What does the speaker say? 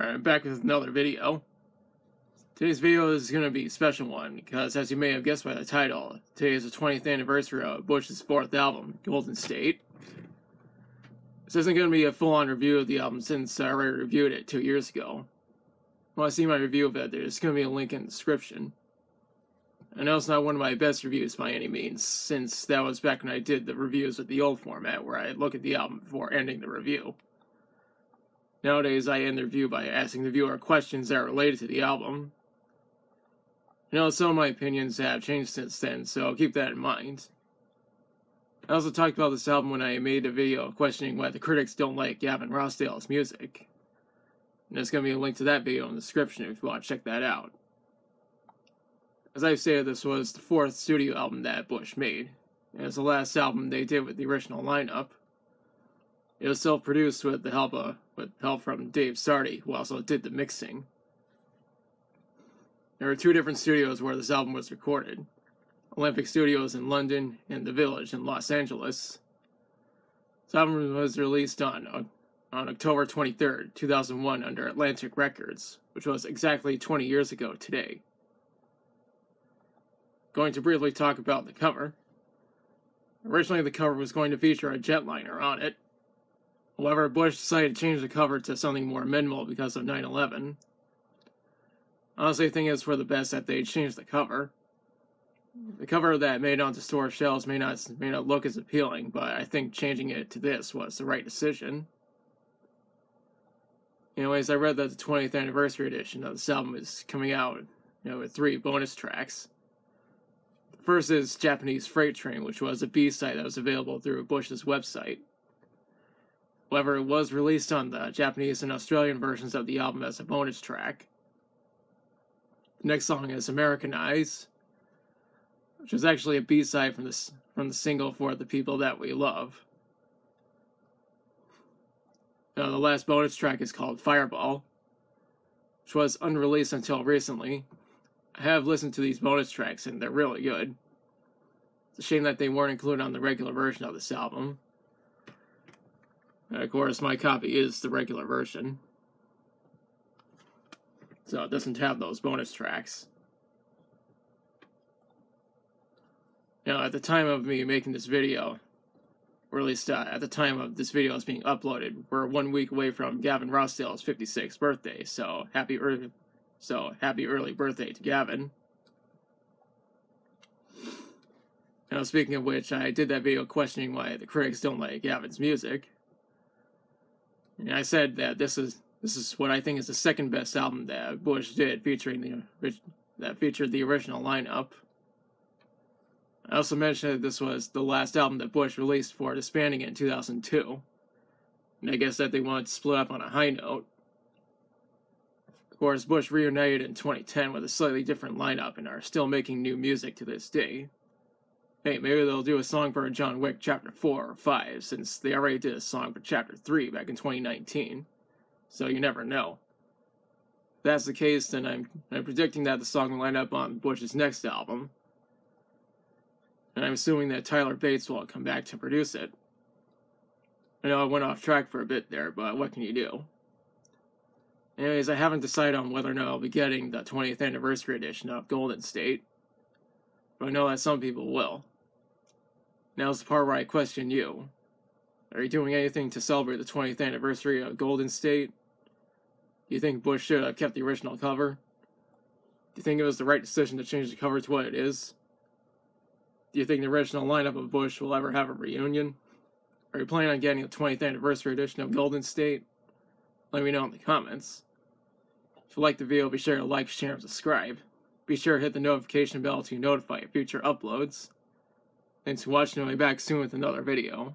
Alright, back with another video. Today's video is going to be a special one because, as you may have guessed by the title, today is the 20th anniversary of Bush's fourth album, Golden State. This isn't going to be a full-on review of the album since I already reviewed it 2 years ago. If you want to see my review of it, there's going to be a link in the description. I know it's not one of my best reviews by any means, since that was back when I did the reviews with the old format where I look at the album before ending the review. Nowadays, I end the review by asking the viewer questions that are related to the album. I know some of my opinions have changed since then, so keep that in mind. I also talked about this album when I made a video questioning why the critics don't like Gavin Rossdale's music. And there's going to be a link to that video in the description if you want to check that out. As I've stated, this was the fourth studio album that Bush made, and it's the last album they did with the original lineup. It was self-produced with the help from Dave Sardy, who also did the mixing. There were two different studios where this album was recorded: Olympic Studios in London and The Village in Los Angeles. This album was released on October 23rd, 2001 under Atlantic Records, which was exactly 20 years ago today. Going to briefly talk about the cover. Originally, the cover was going to feature a jetliner on it. However, Bush decided to change the cover to something more minimal because of 9/11. Honestly, I think it's for the best that they changed the cover. The cover that made onto store shelves may not look as appealing, but I think changing it to this was the right decision. Anyways, I read that the 20th anniversary edition of this album is coming out, with 3 bonus tracks. The first is Japanese Freight Train, which was a B-side that was available through Bush's website. However, it was released on the Japanese and Australian versions of the album as a bonus track. The next song is American Eyes, which is actually a B-side from the single For The People That We Love. Now, the last bonus track is called Fireball, which was unreleased until recently. I have listened to these bonus tracks and they're really good. It's a shame that they weren't included on the regular version of this album. And of course, my copy is the regular version, so it doesn't have those bonus tracks. Now, at the time of me making this video, or at least at the time of this video is being uploaded, we're 1 week away from Gavin Rossdale's 56th birthday, so happy early birthday to Gavin. Now, speaking of which, I did that video questioning why the critics don't like Gavin's music. And I said that this is what I think is the second best album that Bush did, featured the original lineup. I also mentioned that this was the last album that Bush released before disbanding it in 2002, and I guess that they wanted to split up on a high note. Of course, Bush reunited in 2010 with a slightly different lineup and are still making new music to this day. Hey, maybe they'll do a song for John Wick Chapter 4 or 5, since they already did a song for Chapter 3 back in 2019, so you never know. If that's the case, then I'm predicting that the song will line up on Bush's next album, and I'm assuming that Tyler Bates will come back to produce it. I know I went off track for a bit there, but what can you do? Anyways, I haven't decided on whether or not I'll be getting the 20th anniversary edition of Golden State, but I know that some people will. Now's the part where I question you. Are you doing anything to celebrate the 20th anniversary of Golden State? Do you think Bush should have kept the original cover? Do you think it was the right decision to change the cover to what it is? Do you think the original lineup of Bush will ever have a reunion? Are you planning on getting the 20th anniversary edition of Golden State? Let me know in the comments. If you liked the video, be sure to like, share, and subscribe. Be sure to hit the notification bell to notify future uploads. Thanks for watching, and I'll be back soon with another video.